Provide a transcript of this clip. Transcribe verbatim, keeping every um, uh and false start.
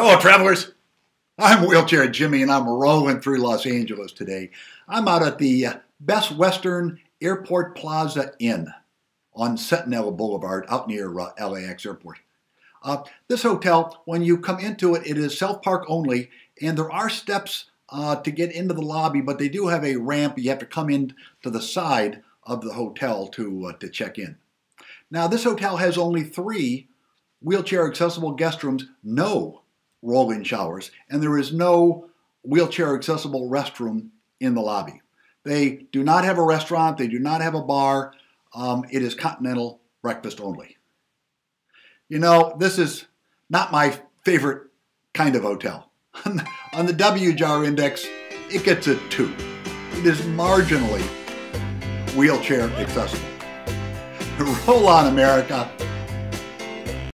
Hello, travelers. I'm Wheelchair Jimmy, and I'm rolling through Los Angeles today. I'm out at the Best Western Airport Plaza Inn on Sentinel Boulevard, out near uh, L A X Airport. Uh, this hotel, when you come into it, it is self-park only, and there are steps uh, to get into the lobby, but they do have a ramp. You have to come in to the side of the hotel to, uh, to check in. Now, this hotel has only three wheelchair-accessible guest rooms, no roll-in showers, and there is no wheelchair-accessible restroom in the lobby. They do not have a restaurant. They do not have a bar. Um, it is continental breakfast only. You know, this is not my favorite kind of hotel. On the W-Jar Index, it gets a two. It is marginally wheelchair accessible. Roll on, America.